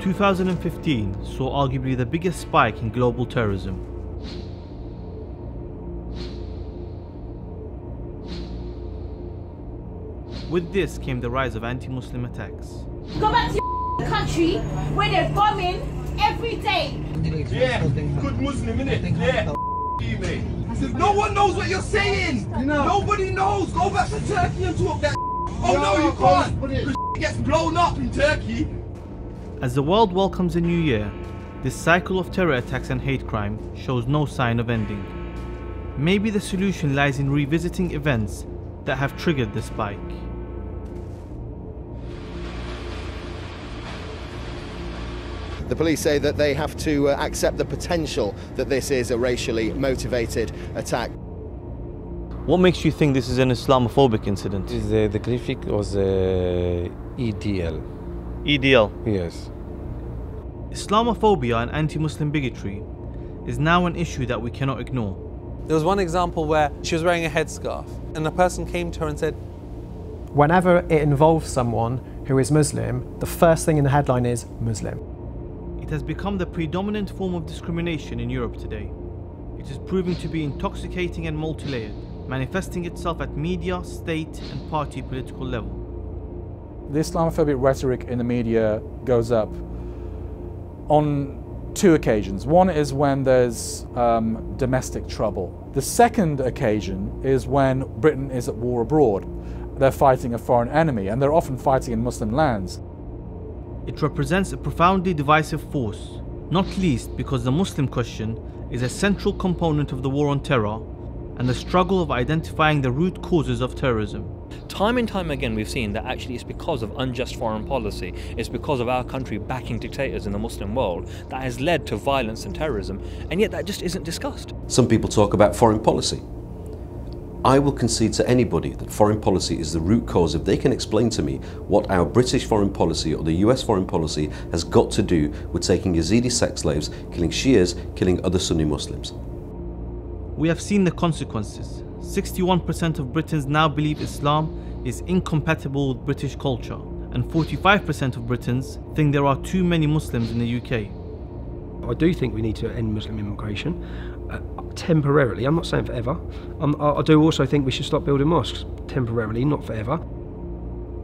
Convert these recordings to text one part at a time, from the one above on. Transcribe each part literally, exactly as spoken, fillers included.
two thousand fifteen saw arguably the biggest spike in global terrorism. With this came the rise of anti-Muslim attacks. Go back to your country where they're bombing every day. Yeah, good Muslim, innit? Yeah. No one knows what you're saying. You know. Nobody knows. Go back to Turkey and talk that. Oh no, no you can't. Because it gets blown up in Turkey. As the world welcomes a new year, this cycle of terror attacks and hate crime shows no sign of ending. Maybe the solution lies in revisiting events that have triggered the spike. The police say that they have to uh, accept the potential that this is a racially motivated attack. What makes you think this is an Islamophobic incident? Is, uh, the graphic was uh, E D L. E D L? Yes. Islamophobia and anti-Muslim bigotry is now an issue that we cannot ignore. There was one example where she was wearing a headscarf and a person came to her and said, whenever it involves someone who is Muslim, the first thing in the headline is Muslim. It has become the predominant form of discrimination in Europe today. It is proving to be intoxicating and multi-layered, manifesting itself at media, state and party political level. The Islamophobic rhetoric in the media goes up on two occasions. One is when there's um, domestic trouble. The second occasion is when Britain is at war abroad. They're fighting a foreign enemy, and they're often fighting in Muslim lands. It represents a profoundly divisive force, not least because the Muslim question is a central component of the war on terror and the struggle of identifying the root causes of terrorism. Time and time again we've seen that actually it's because of unjust foreign policy, it's because of our country backing dictators in the Muslim world that has led to violence and terrorism, and yet that just isn't discussed. Some people talk about foreign policy. I will concede to anybody that foreign policy is the root cause if they can explain to me what our British foreign policy or the U S foreign policy has got to do with taking Yazidi sex slaves, killing Shias, killing other Sunni Muslims. We have seen the consequences. sixty-one percent of Britons now believe Islam is incompatible with British culture, and forty-five percent of Britons think there are too many Muslims in the U K. I do think we need to end Muslim immigration, uh, temporarily, I'm not saying forever. Um, I, I do also think we should stop building mosques, temporarily, not forever.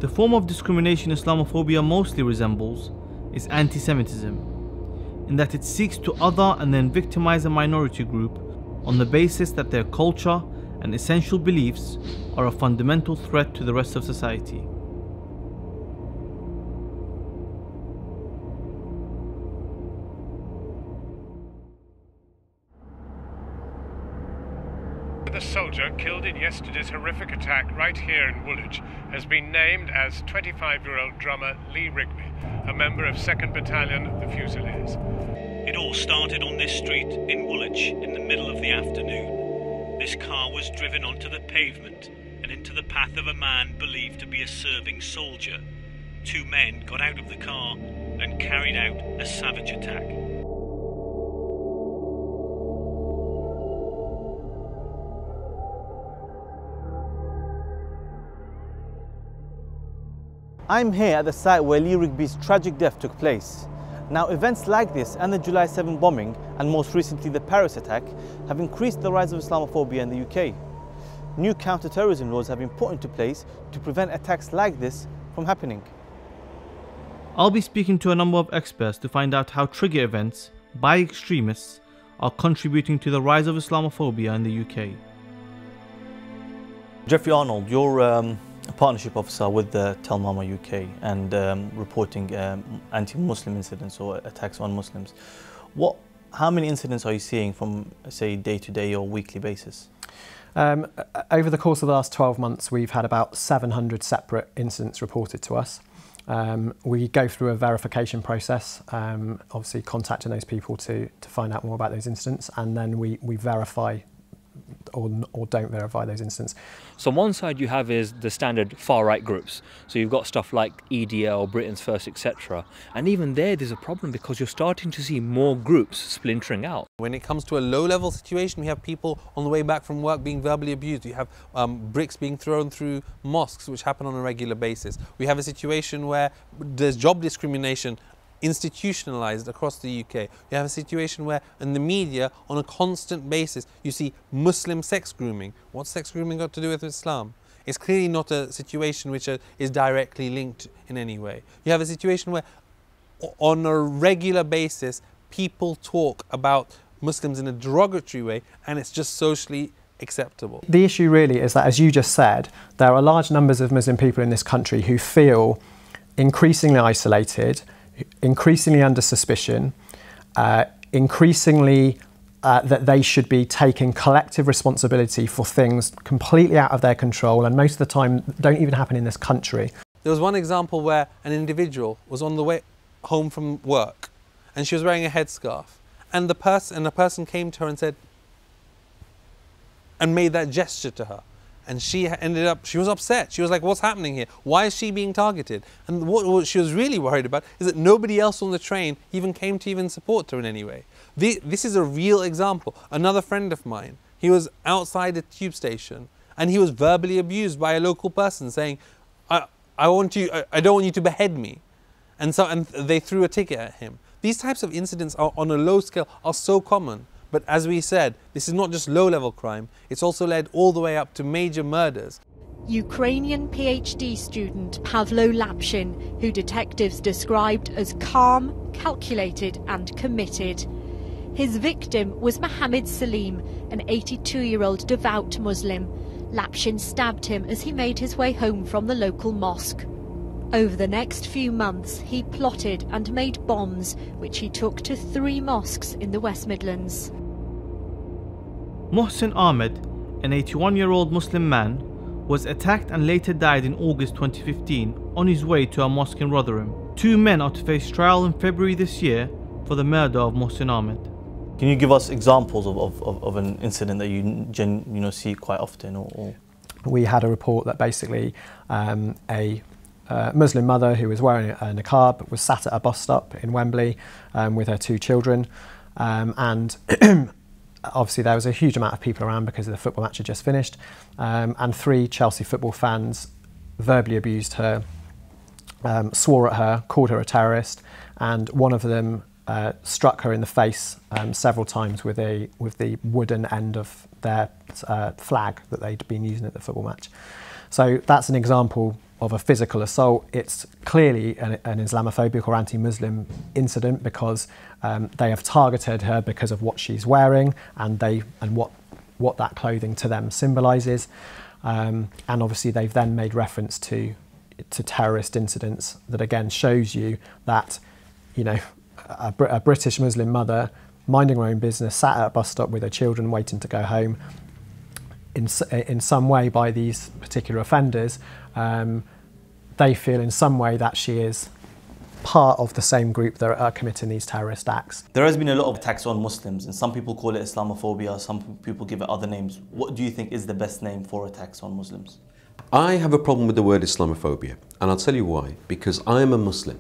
The form of discrimination Islamophobia mostly resembles is anti-Semitism, in that it seeks to other and then victimize a minority group on the basis that their culture and essential beliefs are a fundamental threat to the rest of society. The soldier killed in yesterday's horrific attack right here in Woolwich has been named as twenty-five-year-old drummer Lee Rigby, a member of second Battalion of the Fusiliers. It all started on this street in Woolwich in the middle of the afternoon. This car was driven onto the pavement and into the path of a man believed to be a serving soldier. Two men got out of the car and carried out a savage attack. I'm here at the site where Lee Rigby's tragic death took place. Now, events like this and the July seventh bombing, and most recently the Paris attack, have increased the rise of Islamophobia in the U K. New counter-terrorism laws have been put into place to prevent attacks like this from happening. I'll be speaking to a number of experts to find out how trigger events by extremists are contributing to the rise of Islamophobia in the U K. Geoffrey Arnold, you're um a partnership officer with the Tel Mama U K and um, reporting um, anti-Muslim incidents or attacks on Muslims. What, how many incidents are you seeing from, say, day-to-day or weekly basis? Um, over the course of the last twelve months, we've had about seven hundred separate incidents reported to us. Um, we go through a verification process, um, obviously contacting those people to, to find out more about those incidents, and then we, we verify Or, or don't verify those incidents. So on one side you have is the standard far-right groups. So you've got stuff like E D L, Britain's First, et cetera. And even there, there's a problem because you're starting to see more groups splintering out. When it comes to a low-level situation, we have people on the way back from work being verbally abused. You have um, bricks being thrown through mosques, which happen on a regular basis. We have a situation where there's job discrimination institutionalized across the U K. You have a situation where in the media, on a constant basis, you see Muslim sex grooming. What's sex grooming got to do with Islam? It's clearly not a situation which is directly linked in any way. You have a situation where on a regular basis, people talk about Muslims in a derogatory way, and it's just socially acceptable. The issue really is that, as you just said, there are large numbers of Muslim people in this country who feel increasingly isolated, increasingly under suspicion, uh, increasingly uh, that they should be taking collective responsibility for things completely out of their control, and most of the time don't even happen in this country. There was one example where an individual was on the way home from work and she was wearing a headscarf, and the person and the person came to her and said, and made that gesture to her, and she ended up, she was upset. She was like, what's happening here? Why is she being targeted? And what, what she was really worried about is that nobody else on the train even came to even support her in any way. The, this is a real example. Another friend of mine, he was outside a tube station and he was verbally abused by a local person saying, I, I want you, I, I don't want you to behead me. And so and they threw a ticket at him. These types of incidents are on a low scale, are so common. But as we said, this is not just low-level crime, it's also led all the way up to major murders. Ukrainian PhD student Pavlo Lapshin, who detectives described as calm, calculated and committed. His victim was Mohammed Saleem, an eighty-two-year-old devout Muslim. Lapshin stabbed him as he made his way home from the local mosque. Over the next few months, he plotted and made bombs, which he took to three mosques in the West Midlands. Mohsin Ahmed, an eighty-one-year-old Muslim man, was attacked and later died in August twenty fifteen on his way to a mosque in Rotherham. Two men are to face trial in February this year for the murder of Mohsin Ahmed. Can you give us examples of, of, of an incident that you, gen, you know, see quite often? Or, or? We had a report that basically um, a Uh, Muslim mother who was wearing a niqab was sat at a bus stop in Wembley um, with her two children, um, and obviously there was a huge amount of people around because the football match had just finished, um, and three Chelsea football fans verbally abused her, um, swore at her, called her a terrorist, and one of them uh, struck her in the face um, several times with a with the wooden end of their uh, flag that they'd been using at the football match. So that's an example of a physical assault. It's clearly an, an Islamophobic or anti-Muslim incident because um, they have targeted her because of what she's wearing and they and what what that clothing to them symbolises, um, and obviously they've then made reference to to terrorist incidents. That again shows you that, you know, a, a British Muslim mother minding her own business sat at a bus stop with her children waiting to go home. In, in some way by these particular offenders, um, they feel in some way that she is part of the same group that are committing these terrorist acts. There has been a lot of attacks on Muslims, and some people call it Islamophobia, some people give it other names. What do you think is the best name for attacks on Muslims? I have a problem with the word Islamophobia, and I'll tell you why. Because I am a Muslim.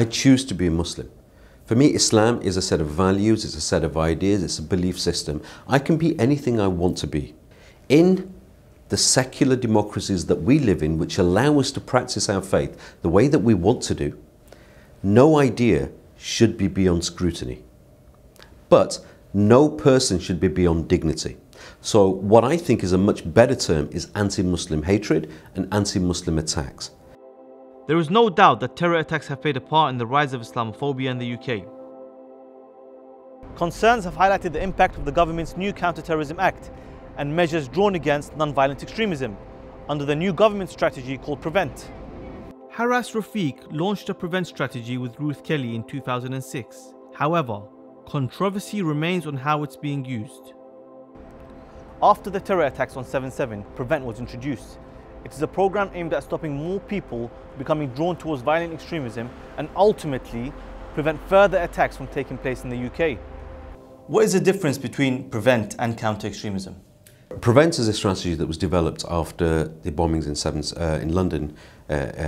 I choose to be a Muslim. For me, Islam is a set of values, it's a set of ideas, it's a belief system. I can be anything I want to be. In the secular democracies that we live in, which allow us to practice our faith the way that we want to do, no idea should be beyond scrutiny. But no person should be beyond dignity. So what I think is a much better term is anti-Muslim hatred and anti-Muslim attacks. There is no doubt that terror attacks have played a part in the rise of Islamophobia in the U K. Concerns have highlighted the impact of the government's new Counter-Terrorism Act and measures drawn against non-violent extremism under the new government strategy called PREVENT. Haras Rafiq launched a PREVENT strategy with Ruth Kelly in two thousand six. However, controversy remains on how it's being used. After the terror attacks on seven seven, PREVENT was introduced. It is a program aimed at stopping more people becoming drawn towards violent extremism and ultimately prevent further attacks from taking place in the U K. What is the difference between PREVENT and counter-extremism? PREVENT is a strategy that was developed after the bombings in, seven, uh, in London uh,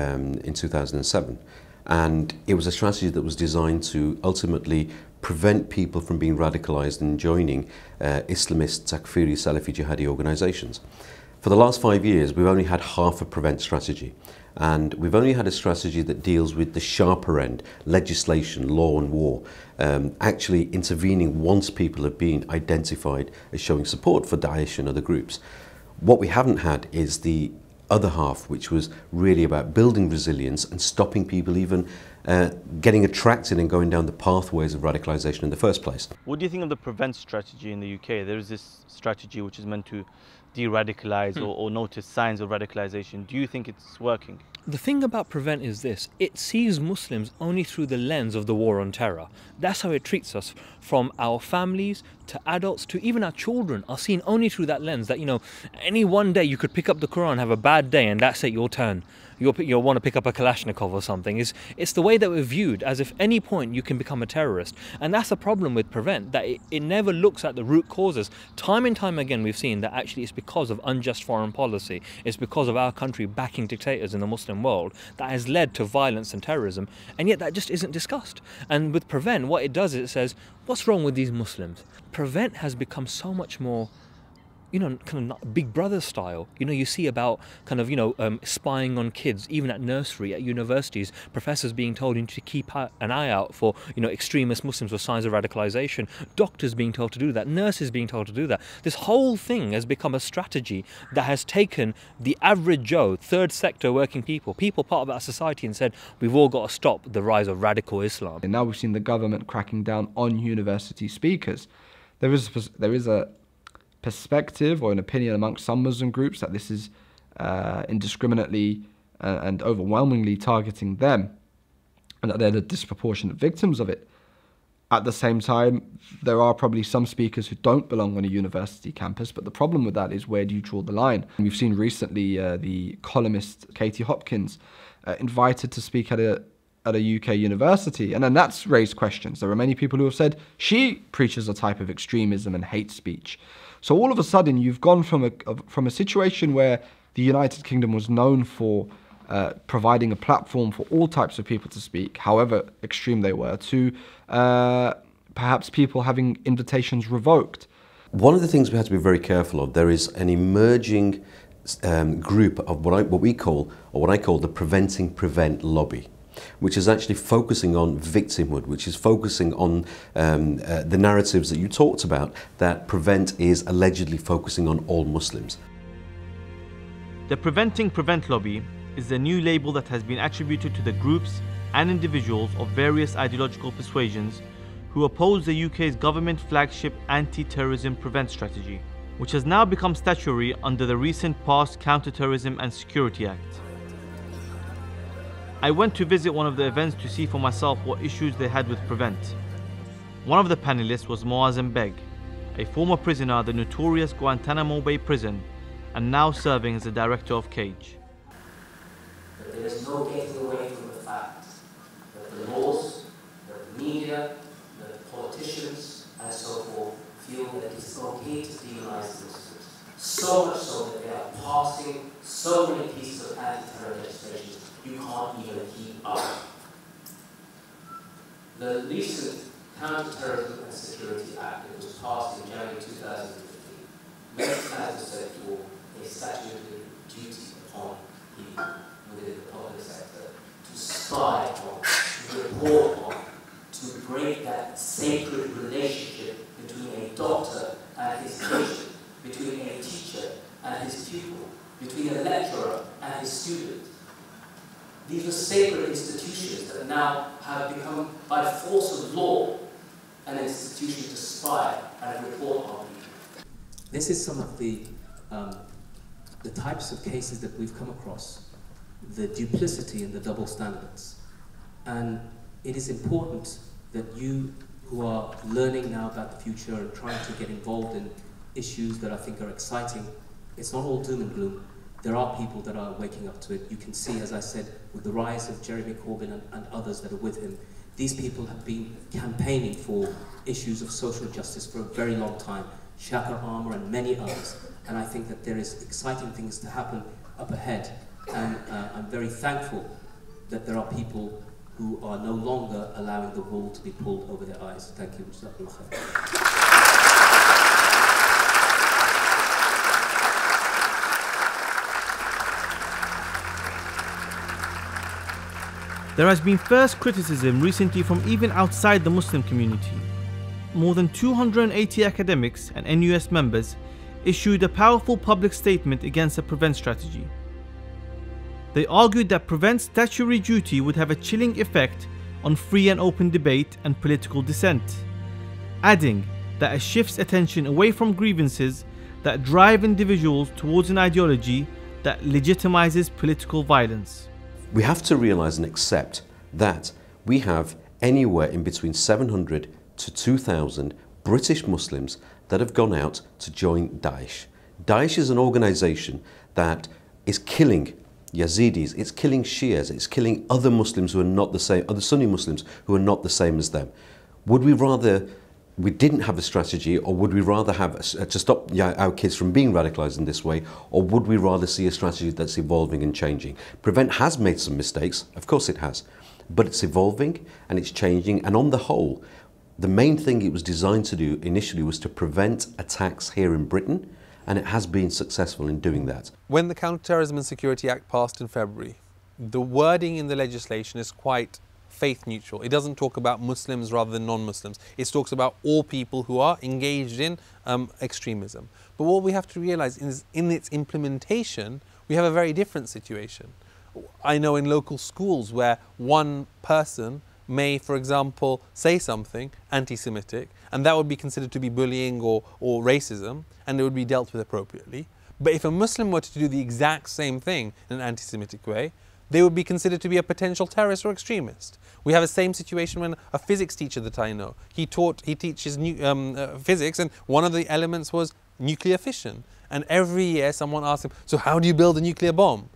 um, in two thousand seven, and it was a strategy that was designed to ultimately prevent people from being radicalised and joining uh, Islamist, Takfiri, Salafi, jihadi organisations. For the last five years, we've only had half a PREVENT strategy. And we've only had a strategy that deals with the sharper end, legislation, law and war, um, actually intervening once people have been identified as showing support for Daesh and other groups. What we haven't had is the other half, which was really about building resilience and stopping people even uh, getting attracted and going down the pathways of radicalisation in the first place. What do you think of the PREVENT strategy in the U K? There is this strategy which is meant to de-radicalise hmm. or, or notice signs of radicalisation. Do you think it's working? The thing about PREVENT is this: it sees Muslims only through the lens of the war on terror. That's how it treats us. From our families to adults to even our children are seen only through that lens. That, you know, any one day you could pick up the Quran, have a bad day, and that's it, your turn. You'll, you'll want to pick up a Kalashnikov or something. It's, it's the way that we're viewed, as if any point you can become a terrorist. And that's the problem with PREVENT, that it, it never looks at the root causes. Time and time again we've seen that actually it's because of unjust foreign policy, it's because of our country backing dictators in the Muslim world that has led to violence and terrorism, and yet that just isn't discussed. And with PREVENT, what it does is it says, what's wrong with these Muslims? PREVENT has become so much more, you know, kind of Big Brother style. You know, you see about kind of, you know, um, spying on kids, even at nursery, at universities, professors being told you need to keep an eye out for, you know, extremist Muslims or signs of radicalization, doctors being told to do that, nurses being told to do that. This whole thing has become a strategy that has taken the average Joe, third sector working people, people part of our society, and said, we've all got to stop the rise of radical Islam. And now we've seen the government cracking down on university speakers. There is, there is a perspective or an opinion amongst some Muslim groups that this is uh, indiscriminately uh, and overwhelmingly targeting them, and that they're the disproportionate victims of it. At the same time, there are probably some speakers who don't belong on a university campus, but the problem with that is, where do you draw the line? And we've seen recently uh, the columnist Katie Hopkins uh, invited to speak at a at a U K university, and then that's raised questions. There are many people who have said she preaches a type of extremism and hate speech. So all of a sudden, you've gone from a from a situation where the United Kingdom was known for uh, providing a platform for all types of people to speak, however extreme they were, to uh, perhaps people having invitations revoked. One of the things we have to be very careful of, there is an emerging um, group of what I, what we call, or what I call, the Preventing PREVENT lobby, which is actually focusing on victimhood, which is focusing on um, uh, the narratives that you talked about, that PREVENT is allegedly focusing on all Muslims. The Preventing PREVENT lobby is the new label that has been attributed to the groups and individuals of various ideological persuasions who oppose the U K's government flagship anti-terrorism PREVENT strategy, which has now become statutory under the recent past Counter-Terrorism and Security Act. I went to visit one of the events to see for myself what issues they had with PREVENT. One of the panelists was Moazzam Begg, a former prisoner at the notorious Guantanamo Bay prison and now serving as the director of CAGE. But there is no getting away from the fact that the laws, that the media, that the politicians and so forth feel that it is okay to demonise Muslims. So much so that they are passing so many pieces of anti-terror legislation you can't even keep up. The recent Counter-Terrorism and Security Act that was passed in January two thousand fifteen makes counter-terrorism a statutory duty upon people within the public sector to spy on, to report on, to break that sacred relationship between a doctor and his patient, between a teacher and his pupil, between a lecturer and his student. These are sacred institutions that now have become, by force of law, an institution to spy and report on people. This is some of the, um, the types of cases that we've come across, the duplicity and the double standards. And it is important that you, who are learning now about the future and trying to get involved in issues that I think are exciting, it's not all doom and gloom. There are people that are waking up to it. You can see, as I said, with the rise of Jeremy Corbyn and, and others that are with him, these people have been campaigning for issues of social justice for a very long time, Shakar Armour and many others. And I think that there is exciting things to happen up ahead. And uh, I'm very thankful that there are people who are no longer allowing the wool to be pulled over their eyes. Thank you. There has been fierce criticism recently from even outside the Muslim community. More than two hundred eighty academics and N U S members issued a powerful public statement against the PREVENT strategy. They argued that PREVENT's statutory duty would have a chilling effect on free and open debate and political dissent, adding that it shifts attention away from grievances that drive individuals towards an ideology that legitimizes political violence. We have to realize and accept that we have anywhere in between seven hundred to two thousand British Muslims that have gone out to join Daesh. Daesh is an organization that is killing Yazidis, it's killing Shias, it's killing other Muslims who are not the same, other Sunni Muslims who are not the same as them. Would we rather we didn't have a strategy, or would we rather have a, to stop our kids from being radicalized in this way, or would we rather see a strategy that's evolving and changing? PREVENT has made some mistakes, of course it has, but it's evolving and it's changing, and on the whole, the main thing it was designed to do initially was to prevent attacks here in Britain, and it has been successful in doing that. When the Counter-Terrorism and Security Act passed in February, the wording in the legislation is quite faith neutral. It doesn't talk about Muslims rather than non-Muslims. It talks about all people who are engaged in um, extremism. But what we have to realise is in its implementation, we have a very different situation. I know in local schools where one person may, for example, say something anti-Semitic, and that would be considered to be bullying or, or racism, and it would be dealt with appropriately. But if a Muslim were to do the exact same thing in an anti-Semitic way, they would be considered to be a potential terrorist or extremist. We have the same situation when a physics teacher that I know, he taught, he teaches new, um, uh, physics, and one of the elements was nuclear fission. And every year someone asks him, so how do you build a nuclear bomb?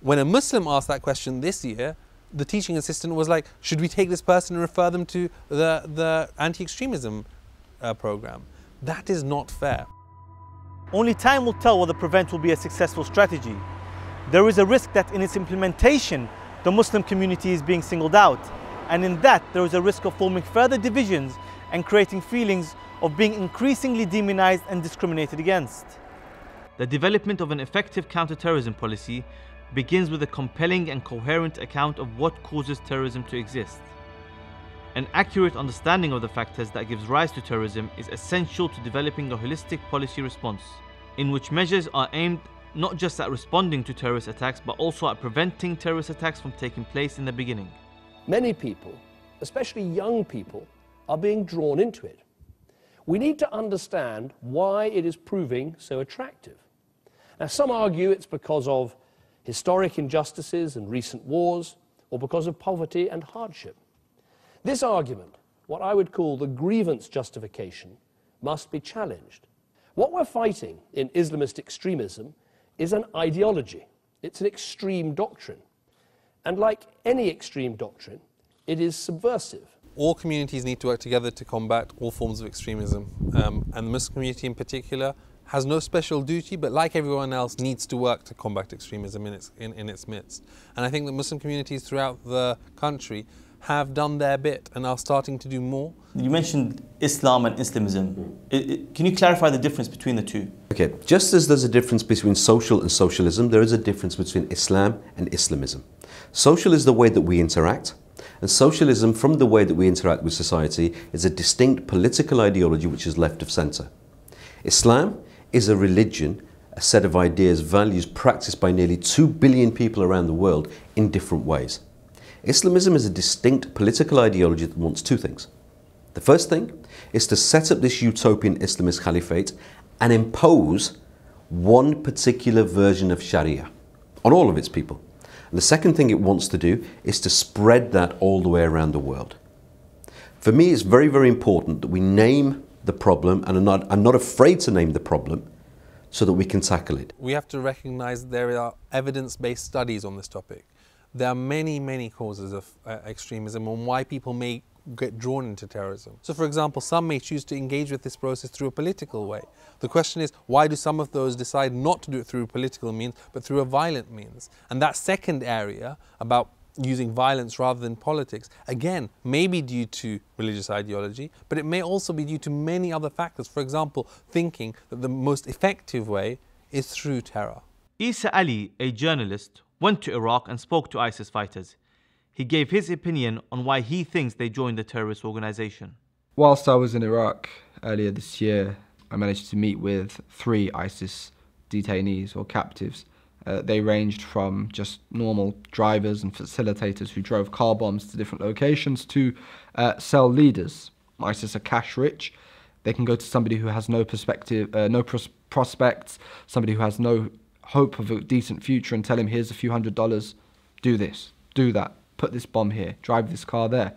When a Muslim asked that question this year, the teaching assistant was like, should we take this person and refer them to the, the anti-extremism uh, program? That is not fair. Only time will tell whether PREVENT will be a successful strategy. There is a risk that in its implementation, the Muslim community is being singled out. And in that, there is a risk of forming further divisions and creating feelings of being increasingly demonized and discriminated against. The development of an effective counter-terrorism policy begins with a compelling and coherent account of what causes terrorism to exist. An accurate understanding of the factors that gives rise to terrorism is essential to developing a holistic policy response, in which measures are aimed not just at responding to terrorist attacks, but also at preventing terrorist attacks from taking place in the beginning. Many people, especially young people, are being drawn into it. We need to understand why it is proving so attractive. Now, some argue it's because of historic injustices and recent wars, or because of poverty and hardship. This argument, what I would call the grievance justification, must be challenged. What we're fighting in Islamist extremism is an ideology. It's an extreme doctrine. And like any extreme doctrine, it is subversive. All communities need to work together to combat all forms of extremism. Um, and the Muslim community in particular has no special duty, but like everyone else, needs to work to combat extremism in its, in, in its midst. And I think that Muslim communities throughout the country have done their bit and are starting to do more. You mentioned Islam and Islamism. It, it, can you clarify the difference between the two? Okay, just as there's a difference between social and socialism, there is a difference between Islam and Islamism. Social is the way that we interact. And socialism, from the way that we interact with society, is a distinct political ideology which is left of center. Islam is a religion, a set of ideas, values practiced by nearly two billion people around the world in different ways. Islamism is a distinct political ideology that wants two things. The first thing is to set up this utopian Islamist caliphate and impose one particular version of Sharia on all of its people. And the second thing it wants to do is to spread that all the way around the world. For me, it's very, very important that we name the problem, and are not, are not afraid to name the problem, so that we can tackle it. We have to recognise there are evidence-based studies on this topic. There are many, many causes of uh, extremism and why people may get drawn into terrorism. So, for example, some may choose to engage with this process through a political way. The question is, why do some of those decide not to do it through political means, but through a violent means? And that second area about using violence rather than politics, again, may be due to religious ideology, but it may also be due to many other factors. For example, thinking that the most effective way is through terror. Isa Ali, a journalist, went to Iraq and spoke to ISIS fighters. he gave his opinion on why he thinks they joined the terrorist organization. Whilst I was in Iraq earlier this year, I managed to meet with three ISIS detainees or captives. Uh, they ranged from just normal drivers and facilitators who drove car bombs to different locations to uh, cell leaders. ISIS are cash rich. They can go to somebody who has no perspective, uh, no pros prospects, somebody who has no hope of a decent future, and tell him, here's a few hundred dollars, do this, do that, put this bomb here, drive this car there.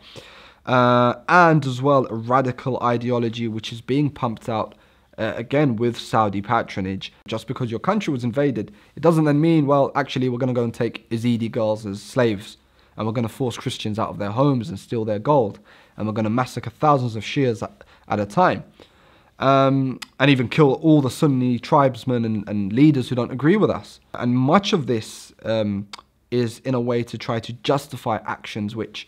Uh, and as well, a radical ideology which is being pumped out, uh, again, with Saudi patronage. Just because your country was invaded, it doesn't then mean, well, actually, we're going to go and take Yazidi girls as slaves, and we're going to force Christians out of their homes and steal their gold, and we're going to massacre thousands of Shias at, at a time, um, and even kill all the Sunni tribesmen and, and leaders who don't agree with us. And much of this um, is in a way to try to justify actions which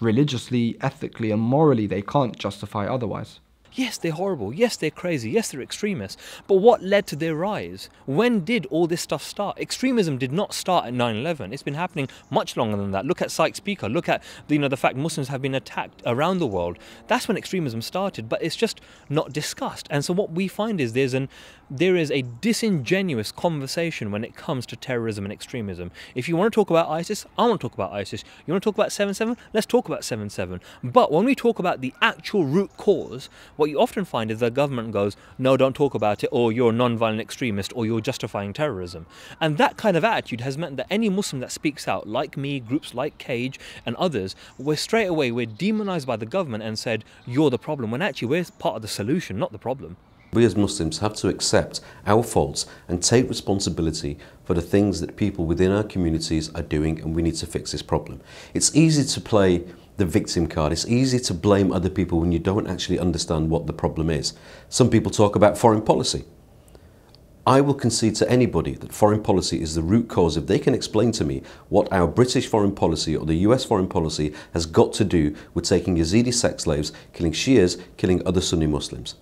religiously, ethically and morally they can't justify otherwise. Yes, they're horrible. Yes, they're crazy. Yes, they're extremists. But what led to their rise? When did all this stuff start? Extremism did not start at nine eleven. It's been happening much longer than that. Look at Sykes-Picot. Look at you know, the fact Muslims have been attacked around the world. That's when extremism started, but it's just not discussed. And so what we find is there's an, there is a disingenuous conversation when it comes to terrorism and extremism. If you want to talk about ISIS, I want to talk about ISIS. You want to talk about seven seven? Let's talk about seven seven. But when we talk about the actual root cause, what What you often find is the government goes, no, don't talk about it, or you're a non-violent extremist, or you're justifying terrorism. And that kind of attitude has meant that any Muslim that speaks out, like me, groups like CAGE and others, we're straight away, we're demonized by the government and said, you're the problem, when actually we're part of the solution, not the problem. We as Muslims have to accept our faults and take responsibility for the things that people within our communities are doing, and we need to fix this problem. It's easy to play the victim card. It's easy to blame other people when you don't actually understand what the problem is. Some people talk about foreign policy. I will concede to anybody that foreign policy is the root cause if they can explain to me what our British foreign policy or the U S foreign policy has got to do with taking Yazidi sex slaves, killing Shias, killing other Sunni Muslims.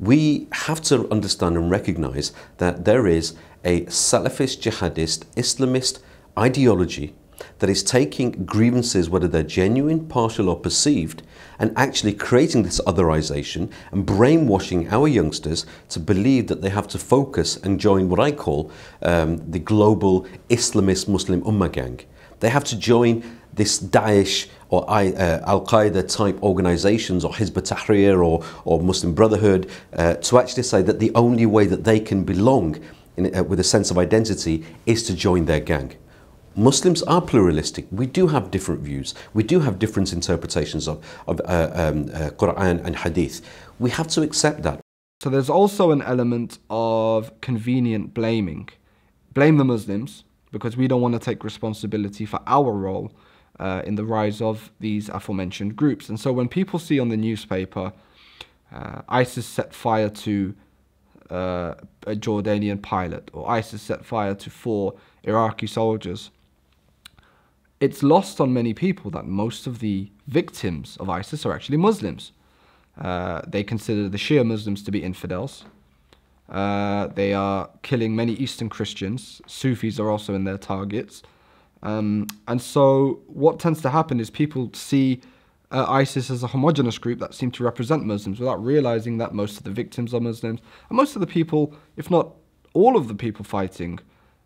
We have to understand and recognize that there is a Salafist, jihadist, Islamist ideology that is taking grievances, whether they're genuine, partial or perceived, and actually creating this otherization and brainwashing our youngsters to believe that they have to focus and join what I call um, the global Islamist Muslim Ummah gang. They have to join this Daesh or uh, Al-Qaeda type organizations or Hizb ut Tahrir or, or Muslim Brotherhood uh, to actually say that the only way that they can belong in, uh, with a sense of identity is to join their gang. Muslims are pluralistic. We do have different views. We do have different interpretations of, of uh, um, uh, Quran and Hadith. We have to accept that. So there's also an element of convenient blaming. Blame the Muslims because we don't want to take responsibility for our role uh, in the rise of these aforementioned groups. And so when people see on the newspaper, uh, ISIS set fire to uh, a Jordanian pilot, or ISIS set fire to four Iraqi soldiers, it's lost on many people that most of the victims of ISIS are actually Muslims. Uh, they consider the Shia Muslims to be infidels. Uh, they are killing many Eastern Christians. Sufis are also in their targets. Um, and so what tends to happen is people see uh, ISIS as a homogenous group that seem to represent Muslims without realizing that most of the victims are Muslims. And most of the people, if not all of the people fighting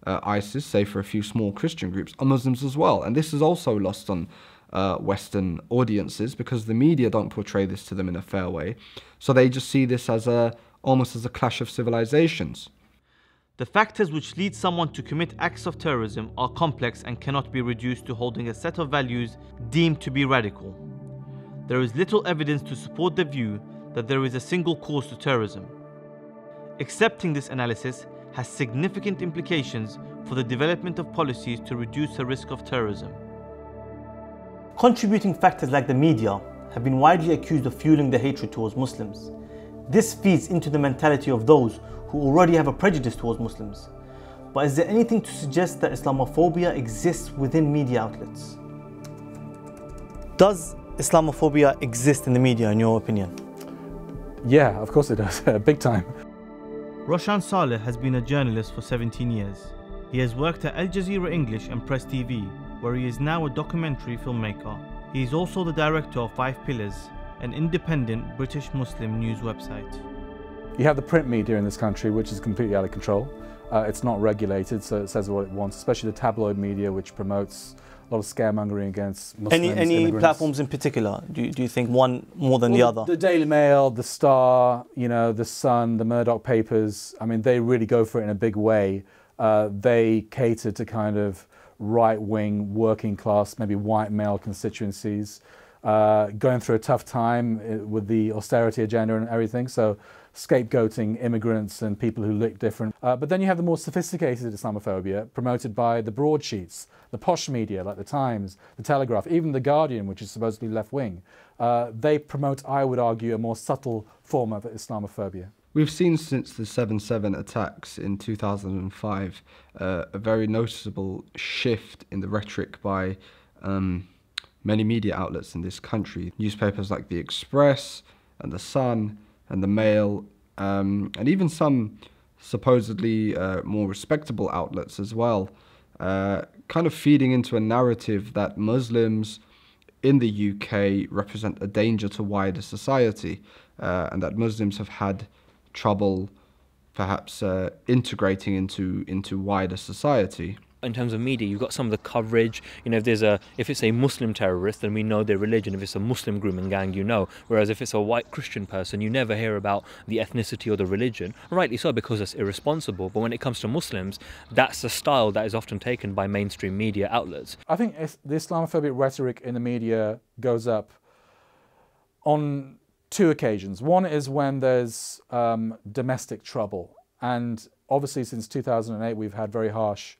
Uh, ISIS, save for a few small Christian groups, are Muslims as well. And this is also lost on uh, Western audiences because the media don't portray this to them in a fair way. So they just see this as a, almost as a clash of civilizations. The factors which lead someone to commit acts of terrorism are complex and cannot be reduced to holding a set of values deemed to be radical. There is little evidence to support the view that there is a single cause to terrorism. Accepting this analysis has significant implications for the development of policies to reduce the risk of terrorism. Contributing factors like the media have been widely accused of fueling the hatred towards Muslims. This feeds into the mentality of those who already have a prejudice towards Muslims. But is there anything to suggest that Islamophobia exists within media outlets? Does Islamophobia exist in the media, in your opinion? Yeah, of course it does, big time. Roshan Saleh has been a journalist for seventeen years. He has worked at Al Jazeera English and Press T V, where he is now a documentary filmmaker. He is also the director of Five Pillars, an independent British Muslim news website. You have the print media in this country, which is completely out of control. Uh, it's not regulated, so it says what it wants, especially the tabloid media, which promotes a lot of scaremongering against Muslims. Any, any immigrants. Platforms in particular? Do you, do you think one more than well, the, the other? The Daily Mail, The Star, you know, The Sun, the Murdoch papers, I mean, they really go for it in a big way. Uh, they cater to kind of right-wing, working-class, maybe white male constituencies, uh, going through a tough time with the austerity agenda and everything. So, scapegoating immigrants and people who look different. Uh, but then you have the more sophisticated Islamophobia promoted by the broadsheets, the posh media like The Times, The Telegraph, even The Guardian, which is supposedly left-wing. Uh, they promote, I would argue, a more subtle form of Islamophobia. We've seen since the seven seven attacks in two thousand five uh, a very noticeable shift in the rhetoric by um, many media outlets in this country. Newspapers like The Express and The Sun and The Mail, um, and even some supposedly uh, more respectable outlets as well, uh, kind of feeding into a narrative that Muslims in the U K represent a danger to wider society, uh, and that Muslims have had trouble perhaps uh, integrating into, into wider society. In terms of media, you've got some of the coverage. You know, if there's a, if it's a Muslim terrorist, then we know their religion. If it's a Muslim grooming gang, you know. Whereas if it's a white Christian person, you never hear about the ethnicity or the religion. Rightly so, because it's irresponsible. But when it comes to Muslims, that's the style that is often taken by mainstream media outlets. I think the Islamophobic rhetoric in the media goes up on two occasions. One is when there's um, domestic trouble, and obviously since two thousand eight, we've had very harsh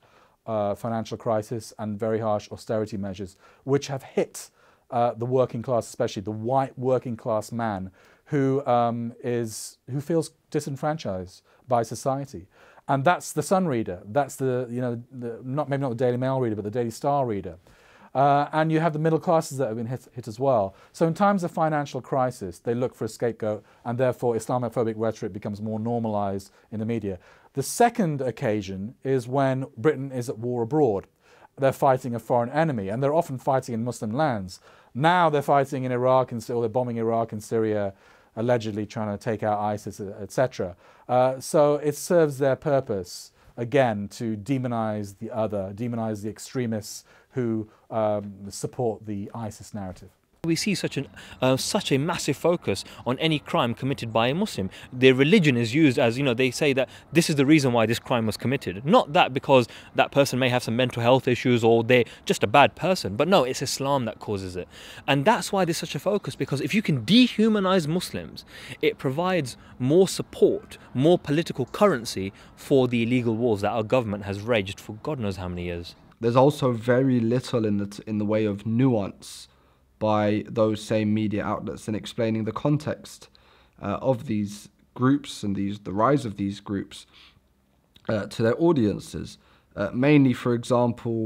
Uh, financial crisis and very harsh austerity measures, which have hit uh, the working class, especially the white working class man who um, is who feels disenfranchised by society. And that's the Sun reader, that's the, you know, the, not maybe not the Daily Mail reader, but the Daily Star reader. Uh, and you have the middle classes that have been hit, hit as well. So in times of financial crisis, they look for a scapegoat, and therefore Islamophobic rhetoric becomes more normalized in the media. The second occasion is when Britain is at war abroad. They're fighting a foreign enemy, and they're often fighting in Muslim lands. Now they're fighting in Iraq, and they're bombing Iraq and Syria, allegedly trying to take out ISIS, et cetera. Uh, so it serves their purpose, again, to demonize the other, demonize the extremists who um, support the ISIS narrative. We see such, an, uh, such a massive focus on any crime committed by a Muslim. Their religion is used as, you know, they say that this is the reason why this crime was committed. Not that because that person may have some mental health issues or they're just a bad person, but no, it's Islam that causes it. And that's why there's such a focus, because if you can dehumanize Muslims, it provides more support, more political currency for the illegal wars that our government has waged for God knows how many years. There's also very little in the, in the way of nuance by those same media outlets in explaining the context uh, of these groups and these the rise of these groups uh, to their audiences. Uh, mainly, for example,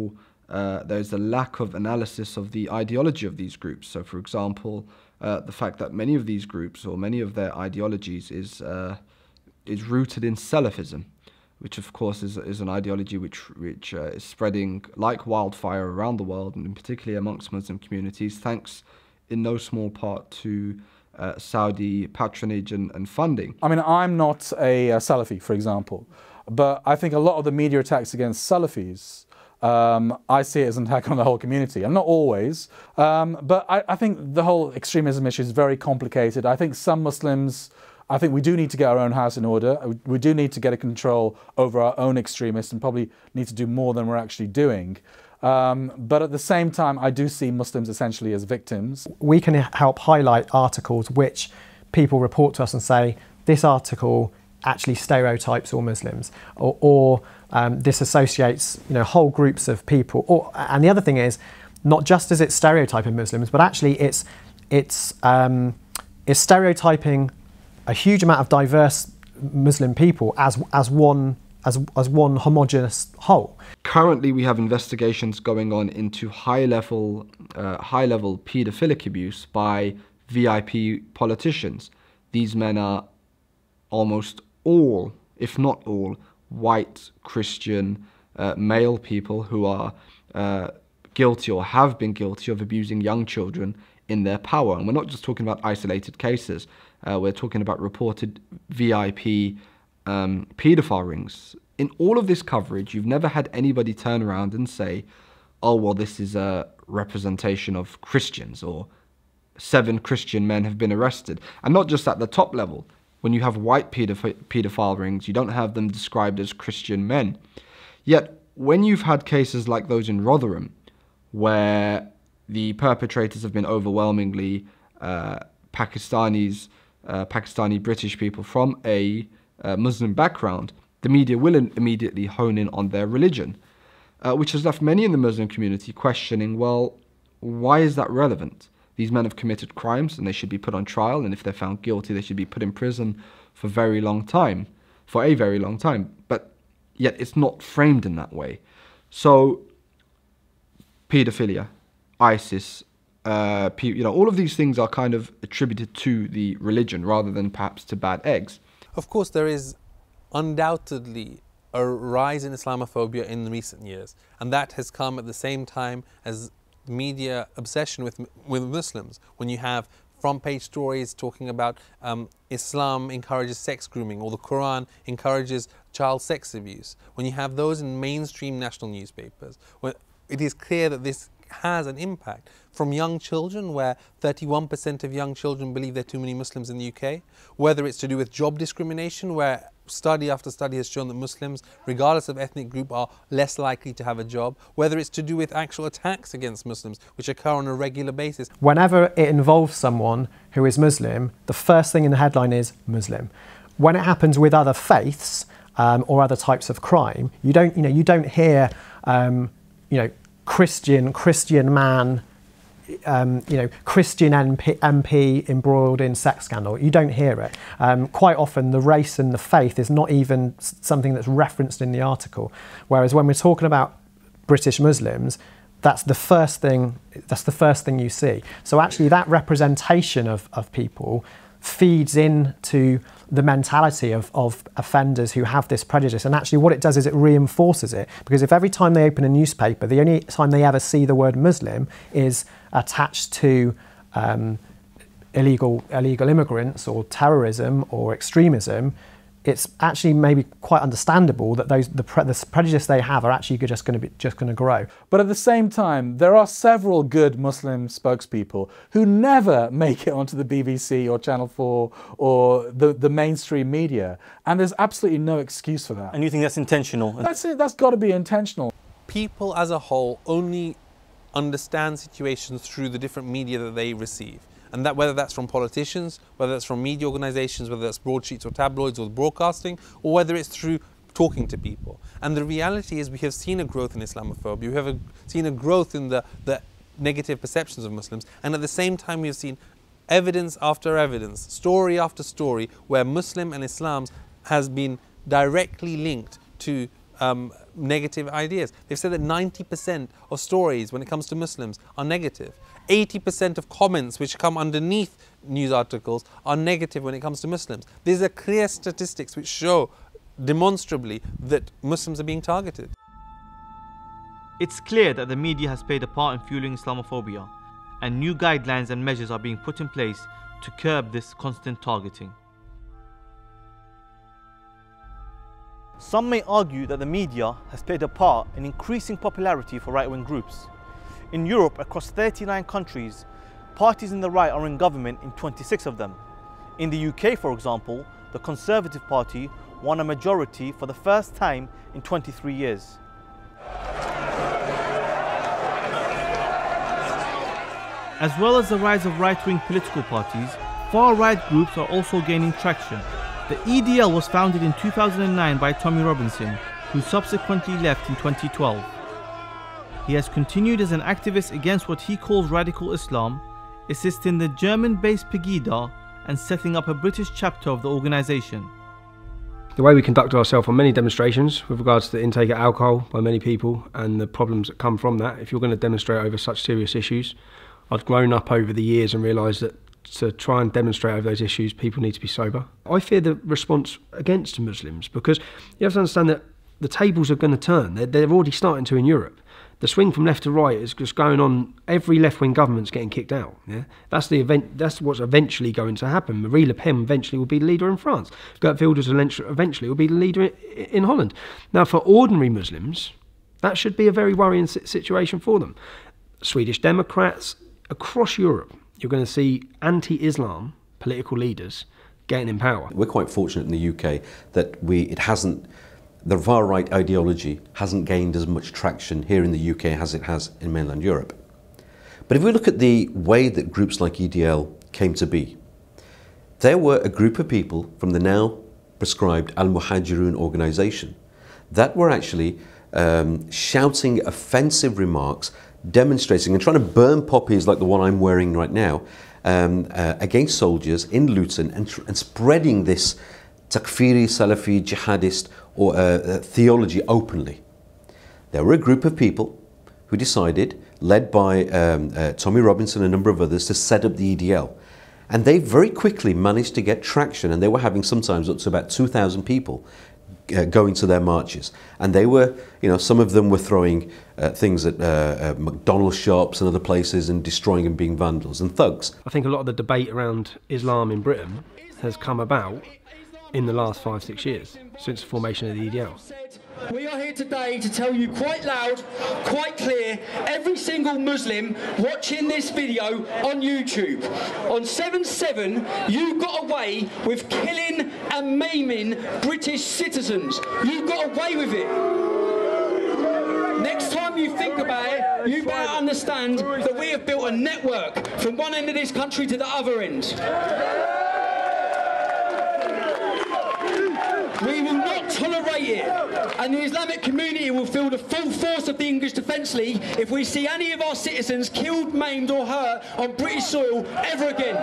uh, there's a lack of analysis of the ideology of these groups. So, for example, uh, the fact that many of these groups or many of their ideologies is, uh, is rooted in Salafism, which of course is, is an ideology which, which uh, is spreading like wildfire around the world, and particularly amongst Muslim communities, thanks in no small part to uh, Saudi patronage and, and funding. I mean, I'm not a, a Salafi, for example, but I think a lot of the media attacks against Salafis, um, I see it as an attack on the whole community. And not always, um, but I, I think the whole extremism issue is very complicated. I think some Muslims, I think we do need to get our own house in order. We do need to get a control over our own extremists, and probably need to do more than we're actually doing. Um, but at the same time, I do see Muslims essentially as victims. We can help highlight articles which people report to us and say, this article actually stereotypes all Muslims, or, or um, this associates, you know, whole groups of people. Or, and the other thing is, not just is it stereotyping Muslims, but actually it's, it's, um, it's stereotyping a huge amount of diverse Muslim people as as one as as one homogenous whole. Currently, we have investigations going on into high level uh, high level paedophilic abuse by V I P politicians. These men are almost all, if not all, white Christian uh, male people who are uh, guilty or have been guilty of abusing young children in their power. And we're not just talking about isolated cases. Uh, we're talking about reported V I P um, paedophile rings. In all of this coverage, you've never had anybody turn around and say, oh, well, this is a representation of Christians, or seven Christian men have been arrested. And not just at the top level. When you have white paedophile rings, you don't have them described as Christian men. Yet, when you've had cases like those in Rotherham, where the perpetrators have been overwhelmingly uh, Pakistanis, uh, Pakistani British people from a uh, Muslim background, the media will immediately hone in on their religion, uh, which has left many in the Muslim community questioning, well, why is that relevant? These men have committed crimes and they should be put on trial, and if they're found guilty, they should be put in prison for very long time, for a very long time. But yet it's not framed in that way. So, paedophilia, ISIS, uh, you know, all of these things are kind of attributed to the religion rather than perhaps to bad eggs. Of course, there is undoubtedly a rise in Islamophobia in recent years, and that has come at the same time as media obsession with with Muslims. When you have front page stories talking about um, Islam encourages sex grooming, or the Quran encourages child sex abuse, when you have those in mainstream national newspapers, when it is clear that this has an impact from young children, where thirty-one percent of young children believe there are too many Muslims in the U K, whether it's to do with job discrimination, where study after study has shown that Muslims, regardless of ethnic group, are less likely to have a job, whether it's to do with actual attacks against Muslims, which occur on a regular basis. Whenever it involves someone who is Muslim, the first thing in the headline is Muslim. When it happens with other faiths um, or other types of crime, you don't, you know, you don't hear, um, you know, Christian, Christian man, um, you know, Christian M P, M P embroiled in sex scandal. You don't hear it. Um, quite often the race and the faith is not even something that's referenced in the article. Whereas when we're talking about British Muslims, that's the first thing, that's the first thing you see. So actually that representation of, of people feeds into the mentality of, of offenders who have this prejudice. And actually what it does is it reinforces it, because if every time they open a newspaper, the only time they ever see the word Muslim is attached to um, illegal, illegal immigrants or terrorism or extremism, it's actually maybe quite understandable that those, the, pre the prejudice they have are actually just going to be just going to grow. But at the same time, there are several good Muslim spokespeople who never make it onto the B B C or Channel four or the, the mainstream media, and there's absolutely no excuse for that. And you think that's intentional? That's it. That's got to be intentional. People as a whole only understand situations through the different media that they receive. And that, whether that's from politicians, whether that's from media organisations, whether that's broadsheets or tabloids or broadcasting, or whether it's through talking to people. And the reality is we have seen a growth in Islamophobia, we have a, seen a growth in the, the negative perceptions of Muslims, and at the same time we have seen evidence after evidence, story after story, where Muslim and Islam has been directly linked to um, negative ideas. They've said that ninety percent of stories when it comes to Muslims are negative. eighty percent of comments which come underneath news articles are negative when it comes to Muslims. These are clear statistics which show demonstrably that Muslims are being targeted. It's clear that the media has played a part in fueling Islamophobia, and new guidelines and measures are being put in place to curb this constant targeting. Some may argue that the media has played a part in increasing popularity for right-wing groups. In Europe, across thirty-nine countries, parties in the right are in government in twenty-six of them. In the U K, for example, the Conservative Party won a majority for the first time in twenty-three years. As well as the rise of right-wing political parties, far-right groups are also gaining traction. The E D L was founded in two thousand nine by Tommy Robinson, who subsequently left in twenty twelve. He has continued as an activist against what he calls radical Islam, assisting the German-based Pegida and setting up a British chapter of the organisation. The way we conduct ourselves on many demonstrations with regards to the intake of alcohol by many people and the problems that come from that, if you're going to demonstrate over such serious issues, I've grown up over the years and realised that to try and demonstrate over those issues, people need to be sober. I fear the response against Muslims, because you have to understand that the tables are going to turn. They're, they're already starting to in Europe. the swing from left to right is just going on. Every left-wing government's getting kicked out. Yeah, that's the event. That's what's eventually going to happen. Marie Le Pen eventually will be the leader in France. Geert Wilders eventually will be the leader in Holland. Now, for ordinary Muslims, that should be a very worrying situation for them. Swedish Democrats across Europe, you're going to see anti-Islam political leaders getting in power. We're quite fortunate in the U K that we it hasn't. The far-right ideology hasn't gained as much traction here in the U K as it has in mainland Europe. But if we look at the way that groups like E D L came to be, there were a group of people from the now proscribed Al-Muhajirun organisation that were actually um, shouting offensive remarks, demonstrating and trying to burn poppies like the one I'm wearing right now um, uh, against soldiers in Luton and, and spreading this Takfiri, Salafi, jihadist or uh, uh, theology openly. There were a group of people who decided, led by um, uh, Tommy Robinson and a number of others, to set up the E D L. And they very quickly managed to get traction, and they were having sometimes up to about two thousand people uh, going to their marches. And they were, you know, some of them were throwing uh, things at uh, uh, McDonald's shops and other places and destroying and being vandals and thugs. I think a lot of the debate around Islam in Britain has come about in the last five, six years, since the formation of the E D L. We are here today to tell you quite loud, quite clear, every single Muslim watching this video on YouTube, on seven seven, you got away with killing and maiming British citizens. You got away with it. Next time you think about it, you better understand that we have built a network from one end of this country to the other end. We will not tolerate it, and the Islamic community will feel the full force of the English Defence League if we see any of our citizens killed, maimed or hurt on British soil ever again.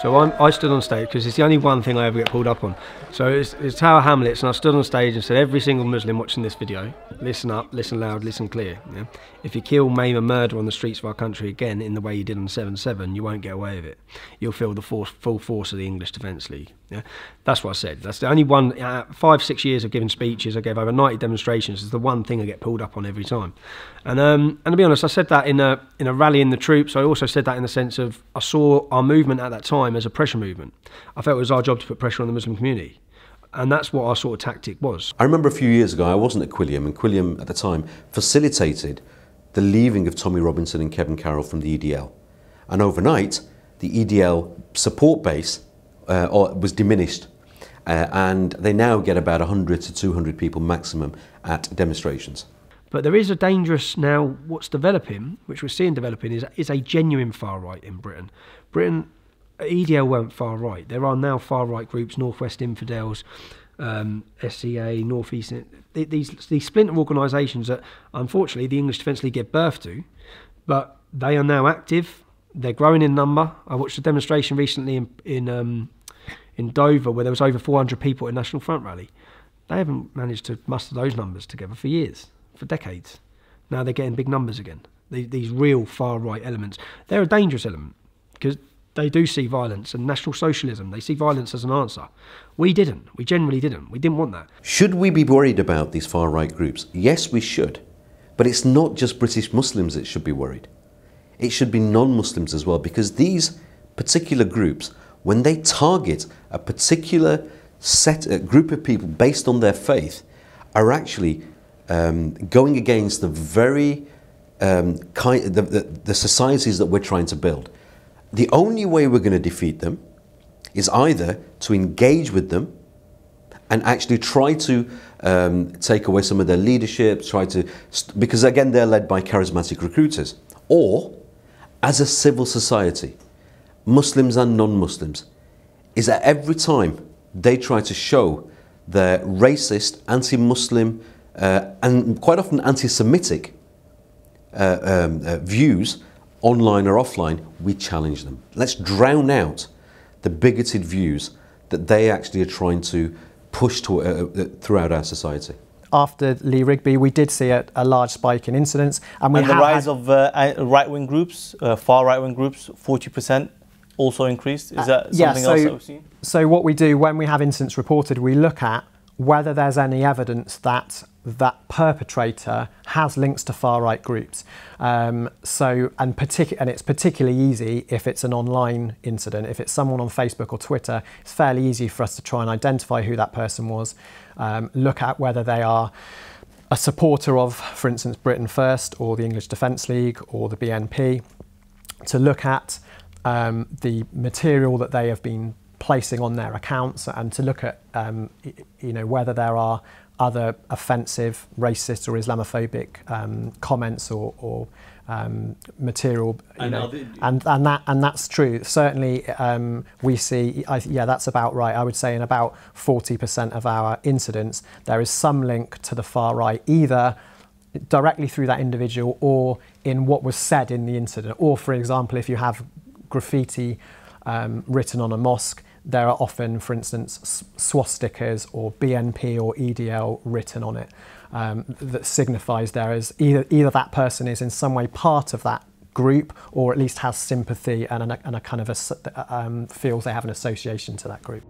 So I'm, I stood on stage, because it's the only one thing I ever get pulled up on. So it's, it's Tower Hamlets, and I stood on stage and said, every single Muslim watching this video, listen up, listen loud, listen clear. Yeah? If you kill, maim and murder on the streets of our country again in the way you did on seven seven, you won't get away with it. You'll feel the force, full force of the English Defence League. Yeah? That's what I said. That's the only one, uh, five, six years of giving speeches, I gave over ninety demonstrations, is the one thing I get pulled up on every time. And, um, and to be honest, I said that in a, in a rally in the troops. I also said that in the sense of, I saw our movement at that time as a pressure movement. I felt it was our job to put pressure on the Muslim community, and that's what our sort of tactic was. I remember a few years ago, I wasn't at Quilliam, and Quilliam at the time facilitated the leaving of Tommy Robinson and Kevin Carroll from the E D L, and overnight the E D L support base uh, or was diminished, uh, and they now get about a hundred to two hundred people maximum at demonstrations. But there is a dangerous now, what's developing, which we're seeing developing, is, is a genuine far right in Britain. Britain E D L weren't far right. There are now far right groups, Northwest Infidels, um, S C A, Northeast. These these splinter organisations that unfortunately the English Defence League gave birth to, but they are now active. They're growing in number. I watched a demonstration recently in in, um, in Dover where there was over four hundred people at a National Front rally. They haven't managed to muster those numbers together for years, for decades. Now they're getting big numbers again. These, these real far right elements. They're a dangerous element because they do see violence and National Socialism. They see violence as an answer. We didn't. We generally didn't. We didn't want that. Should we be worried about these far-right groups? Yes, we should. But it's not just British Muslims that should be worried. It should be non-Muslims as well, because these particular groups, when they target a particular set, a group of people based on their faith, are actually um, going against the very um, kind, the, the, the societies that we're trying to build. The only way we're going to defeat them is either to engage with them and actually try to um, take away some of their leadership, try to, because again they're led by charismatic recruiters, or as a civil society, Muslims and non-Muslims, is that every time they try to show their racist, anti-Muslim uh, and quite often anti-Semitic uh, um, uh, views, online or offline, we challenge them. Let's drown out the bigoted views that they actually are trying to push to, uh, throughout our society. After Lee Rigby, we did see a, a large spike in incidents. And, we and the rise of uh, right-wing groups, uh, far right-wing groups, forty percent also increased. Is that uh, yeah, something so, else that we've seen? So what we do when we have incidents reported, we look at whether there's any evidence that that perpetrator has links to far-right groups. Um, so, and, partic and it's particularly easy if it's an online incident. If it's someone on Facebook or Twitter, it's fairly easy for us to try and identify who that person was, um, look at whether they are a supporter of, for instance, Britain First or the English Defence League or the B N P, to look at um, the material that they have been placing on their accounts, and to look at um, you know, whether there are other offensive, racist or Islamophobic um, comments or, or um, material, you know, know. and and that and that's true. Certainly, um, we see. I, yeah, that's about right. I would say in about forty percent of our incidents, there is some link to the far right, either directly through that individual or in what was said in the incident. Or, for example, if you have graffiti um, written on a mosque, there are often, for instance, swastikas or B N P or E D L written on it, um, that signifies there is either, either that person is in some way part of that group, or at least has sympathy and, an, and a kind of a, um, feels they have an association to that group.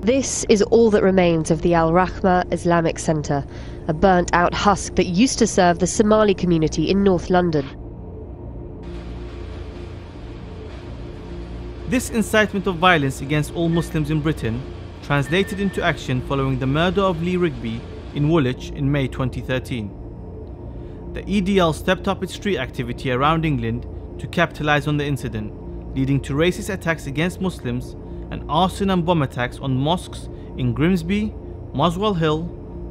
This is all that remains of the Al Rahma Islamic Centre, a burnt-out husk that used to serve the Somali community in North London. This incitement of violence against all Muslims in Britain translated into action following the murder of Lee Rigby in Woolwich in May twenty thirteen. The E D L stepped up its street activity around England to capitalise on the incident, leading to racist attacks against Muslims and arson and bomb attacks on mosques in Grimsby, Muswell Hill,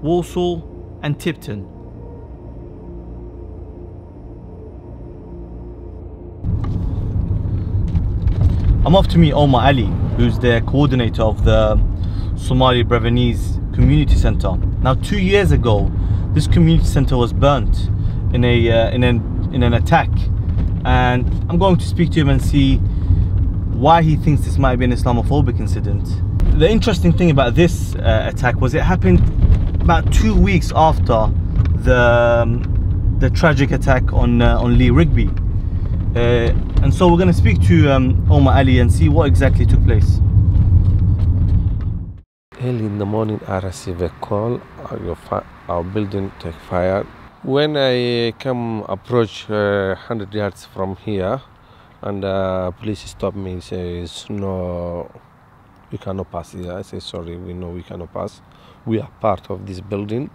Walsall and Tipton. I'm off to meet Omar Ali, who's the coordinator of the Somali Brethrenese Community Centre. Now, two years ago, this community centre was burnt in a uh, in an in an attack, and I'm going to speak to him and see why he thinks this might be an Islamophobic incident. The interesting thing about this uh, attack was it happened about two weeks after the um, the tragic attack on uh, on Lee Rigby. Uh, and so we're going to speak to um, Omar Ali and see what exactly took place. Early in the morning I received a call, our, our building took fire. When I come approach uh, one hundred yards from here, and uh, police stopped me and says, no, you cannot pass here. I say, sorry, we know we cannot pass. We are part of this building.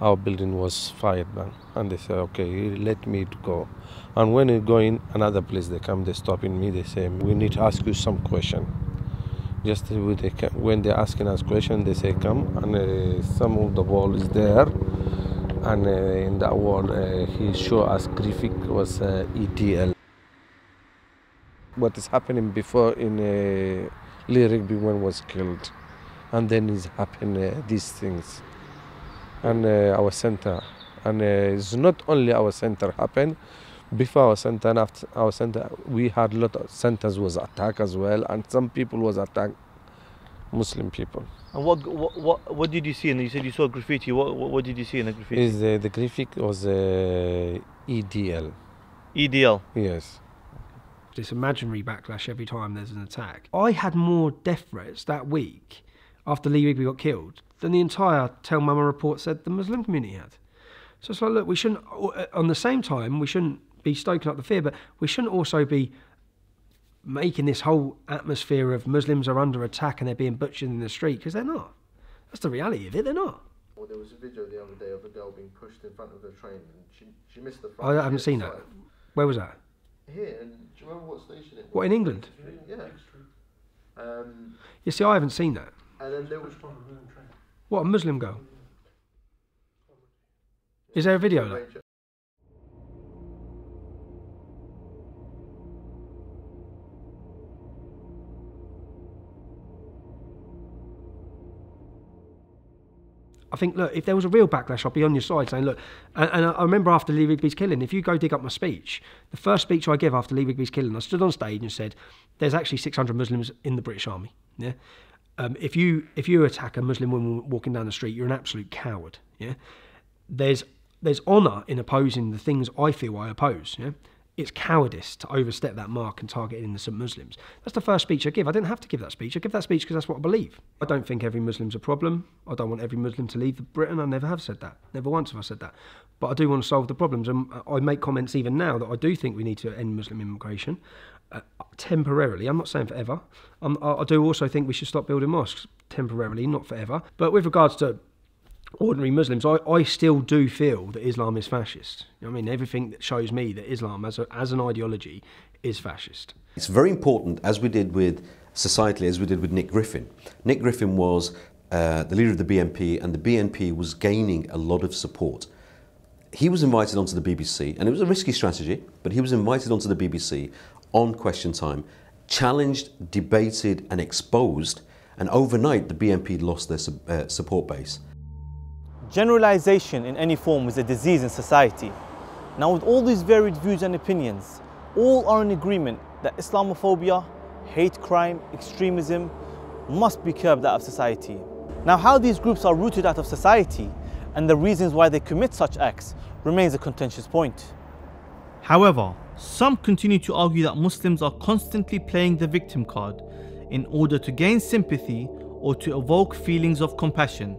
Our building was fired, man. And they say, okay, let me go. And when you go in another place, they come, they stopping me, they say, we need to ask you some question. Just when they're asking us question, they say, come, and uh, some of the wall is there. And uh, in that wall, uh, he showed us graphic was uh, E D L. What is happening before in uh, Lee Rigby when was killed. And then it's happened uh, these things. And uh, our center, and uh, it's not only our center happened. Before our center and after our center, we had a lot of centers was attacked as well, and some people was attacked, Muslim people. And what what what, what did you see? And you said you saw graffiti. What what, what did you see in the graffiti? Is uh, the graffiti was uh, E D L. E D L. Yes. This imaginary backlash every time there's an attack. I had more death threats that week after Lee Rigby got killed than the entire Tel Mama report said the Muslim community had. So it's like, look, we shouldn't, on the same time, we shouldn't be stoking up the fear, but we shouldn't also be making this whole atmosphere of Muslims are under attack and they're being butchered in the street, because they're not. That's the reality of it, they're not. Well, there was a video the other day of a girl being pushed in front of the train, and she, she missed the front. I haven't seen that. Where was that? Here, and do you remember what station it was? What, in England? Yeah. Um, you see, I haven't seen that. And then there was one. What, a Muslim girl? Is there a video though? I think, look, if there was a real backlash, I'd be on your side saying, look, and, and I remember after Lee Rigby's killing, if you go dig up my speech, the first speech I give after Lee Rigby's killing, I stood on stage and said, there's actually six hundred Muslims in the British Army. Yeah? Um, if you if you attack a Muslim woman walking down the street, you're an absolute coward. Yeah? There's there's honour in opposing the things I feel I oppose. Yeah? it's cowardice to overstep that mark and target innocent Muslims. That's the first speech I give. I didn't have to give that speech. I give that speech because that's what I believe. I don't think every Muslim's a problem. I don't want every Muslim to leave Britain. I never have said that. Never once have I said that. But I do want to solve the problems. And I make comments even now that I do think we need to end Muslim immigration uh, temporarily. I'm not saying forever. Um, I, I do also think we should stop building mosques temporarily, not forever. But with regards to ordinary Muslims, I, I still do feel that Islam is fascist. You know what I mean? Everything that shows me that Islam as, a, as an ideology is fascist. It's very important, as we did with societally, as we did with Nick Griffin. Nick Griffin was uh, the leader of the B N P, and the B N P was gaining a lot of support. He was invited onto the B B C, and it was a risky strategy, but he was invited onto the B B C on Question Time, challenged, debated and exposed, and overnight the B N P lost their uh, support base. Generalization in any form is a disease in society. Now, with all these varied views and opinions, all are in agreement that Islamophobia, hate crime, extremism must be curbed out of society. Now, how these groups are rooted out of society and the reasons why they commit such acts remains a contentious point. However, some continue to argue that Muslims are constantly playing the victim card in order to gain sympathy or to evoke feelings of compassion.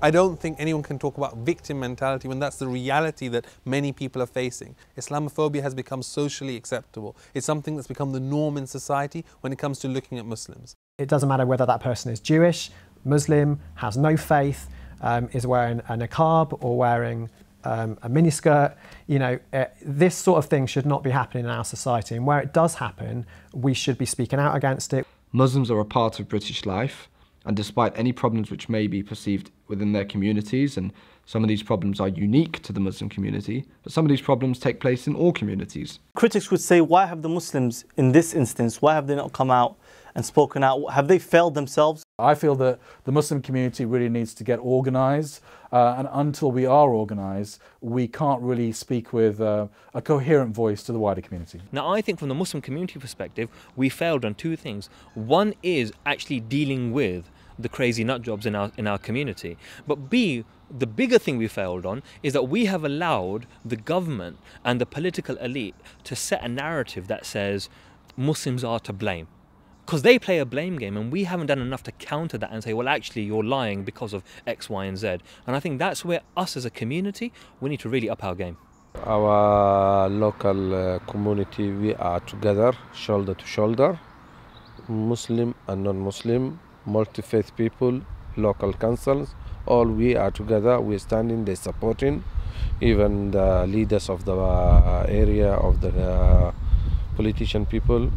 I don't think anyone can talk about victim mentality when that's the reality that many people are facing. Islamophobia has become socially acceptable. It's something that's become the norm in society when it comes to looking at Muslims. It doesn't matter whether that person is Jewish, Muslim, has no faith, um, is wearing a niqab or wearing um, a miniskirt. You know, uh, this sort of thing should not be happening in our society, and where it does happen, we should be speaking out against it. Muslims are a part of British life, and despite any problems which may be perceived within their communities, and some of these problems are unique to the Muslim community, but some of these problems take place in all communities. Critics would say, why have the Muslims in this instance, why have they not come out and spoken out? Have they failed themselves? I feel that the Muslim community really needs to get organised, uh, and until we are organised, we can't really speak with uh, a coherent voice to the wider community. Now, I think from the Muslim community perspective, we failed on two things. One is actually dealing with the crazy nut jobs in our in our community, but B, the bigger thing we failed on is that we have allowed the government and the political elite to set a narrative that says Muslims are to blame, because they play a blame game, and we haven't done enough to counter that and say, well, actually you're lying because of X, Y and Z. And I think that's where us as a community, we need to really up our game. Our local community, we are together, shoulder to shoulder, Muslim and non-Muslim, multi-faith people, local councils, all we are together, we're standing, they're supporting. Even the leaders of the uh, area, of the uh, politician people,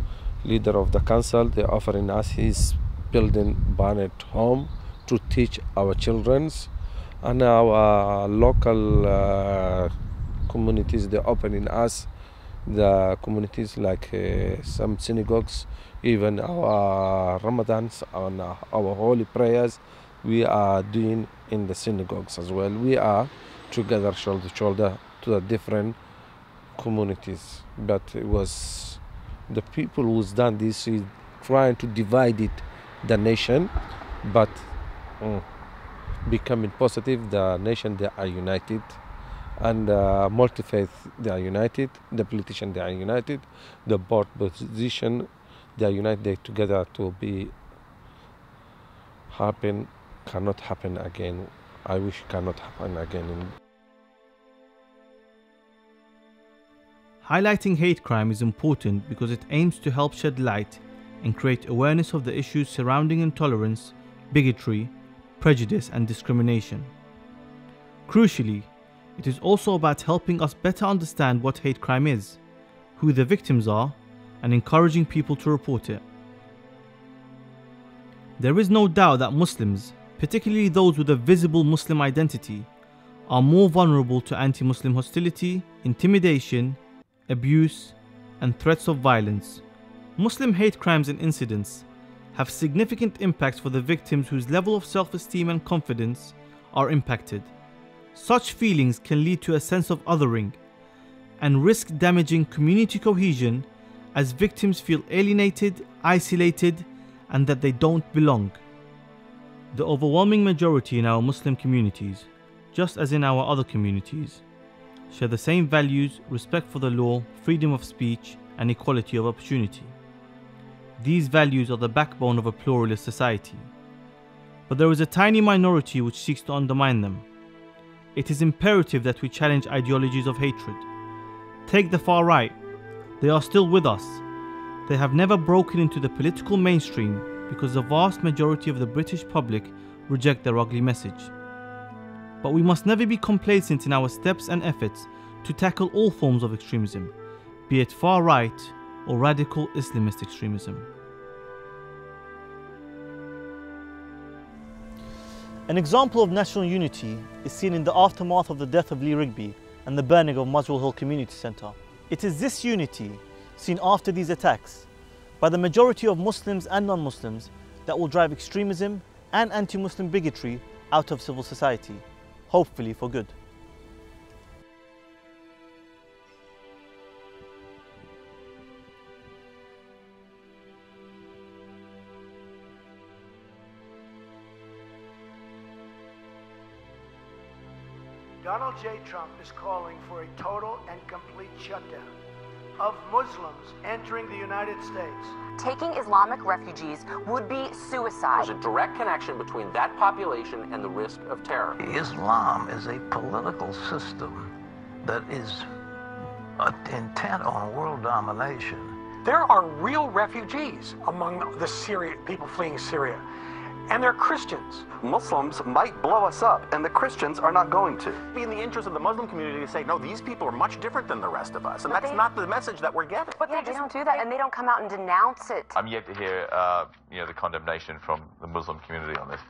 leader of the council, they're offering us his building barn at home to teach our childrens, and our uh, local uh, communities, they're opening us the communities like uh, some synagogues, even our Ramadans and our holy prayers, we are doing in the synagogues as well. We are together, shoulder to shoulder, to the different communities. But it was the people who's done this is trying to divide it, the nation, but mm, becoming positive, the nation, they are united. And uh, multi-faith, they are united. The politicians, they are united. The board position, they are united together to be happen, cannot happen again. I wish cannot happen again. Highlighting hate crime is important because it aims to help shed light and create awareness of the issues surrounding intolerance, bigotry, prejudice and discrimination. Crucially, it is also about helping us better understand what hate crime is, who the victims are, and encouraging people to report it. There is no doubt that Muslims, particularly those with a visible Muslim identity, are more vulnerable to anti-Muslim hostility, intimidation, abuse, and threats of violence. Muslim hate crimes and incidents have significant impacts for the victims whose level of self-esteem and confidence are impacted. Such feelings can lead to a sense of othering and risk damaging community cohesion, as victims feel alienated, isolated, and that they don't belong. The overwhelming majority in our Muslim communities, just as in our other communities, share the same values, respect for the law, freedom of speech, and equality of opportunity. These values are the backbone of a pluralist society. But there is a tiny minority which seeks to undermine them. It is imperative that we challenge ideologies of hatred. Take the far right. They are still with us. They have never broken into the political mainstream because the vast majority of the British public reject their ugly message. But we must never be complacent in our steps and efforts to tackle all forms of extremism, be it far right or radical Islamist extremism. An example of national unity is seen in the aftermath of the death of Lee Rigby and the burning of Muswell Hill Community Centre. It is this unity, seen after these attacks, by the majority of Muslims and non-Muslims that will drive extremism and anti-Muslim bigotry out of civil society, hopefully for good. Donald J. Trump is calling for a total and complete shutdown of Muslims entering the United States. Taking Islamic refugees would be suicide. There's a direct connection between that population and the risk of terror. Islam is a political system that is intent on world domination. There are real refugees among the Syria, people fleeing Syria, and they're Christians. Muslims might blow us up, and the Christians are not going to. It'd be in the interest of the Muslim community to say, no, these people are much different than the rest of us, and but that's they, not the message that we're getting. But yeah, they, just, they don't do that, they, and they don't come out and denounce it. I'm yet to hear, uh, you know, the condemnation from the Muslim community on this.